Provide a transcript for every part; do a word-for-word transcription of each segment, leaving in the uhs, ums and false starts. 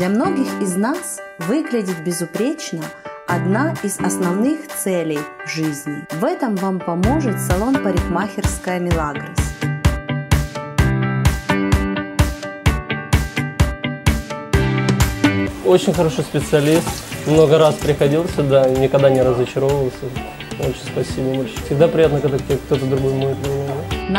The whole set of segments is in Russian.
Для многих из нас выглядеть безупречно – одна из основных целей жизни. В этом вам поможет салон «Парикмахерская Милагрес». Очень хороший специалист, много раз приходил сюда и никогда не разочаровывался. Очень спасибо большое. Всегда приятно, когда кто-то другой моет меня.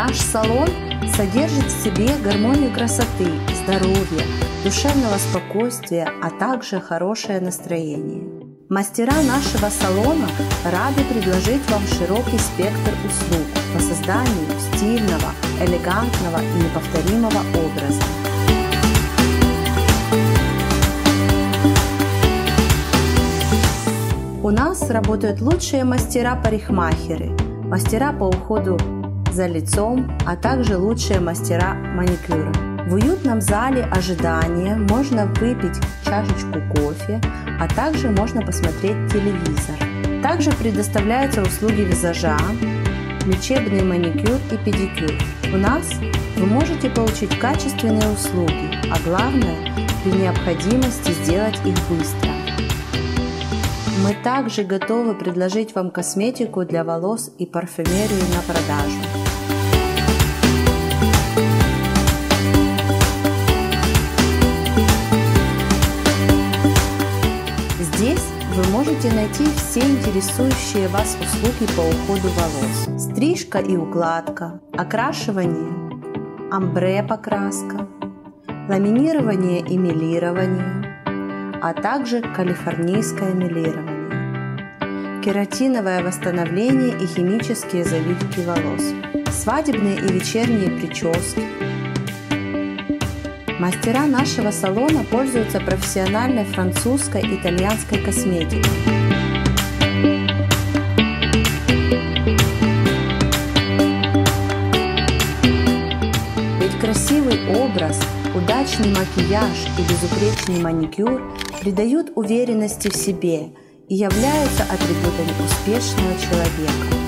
Наш салон содержит в себе гармонию красоты, здоровья, душевного спокойствия, а также хорошее настроение. Мастера нашего салона рады предложить вам широкий спектр услуг по созданию стильного, элегантного и неповторимого образа. У нас работают лучшие мастера-парикмахеры, мастера по уходу за лицом, а также лучшие мастера маникюра. В уютном зале ожидания можно выпить чашечку кофе, а также можно посмотреть телевизор. Также предоставляются услуги визажа, лечебный маникюр и педикюр. У нас вы можете получить качественные услуги, а главное, при необходимости сделать их быстро. Мы также готовы предложить вам косметику для волос и парфюмерию на продажу. Здесь вы можете найти все интересующие вас услуги по уходу волос. Стрижка и укладка, окрашивание, амбре-покраска, ламинирование и мелирование, а также калифорнийское мелирование, кератиновое восстановление и химические завивки волос, свадебные и вечерние прически. Мастера нашего салона пользуются профессиональной французской и итальянской косметикой. Ведь красивый образ, удачный макияж и безупречный маникюр придают уверенности в себе и являются атрибутами успешного человека.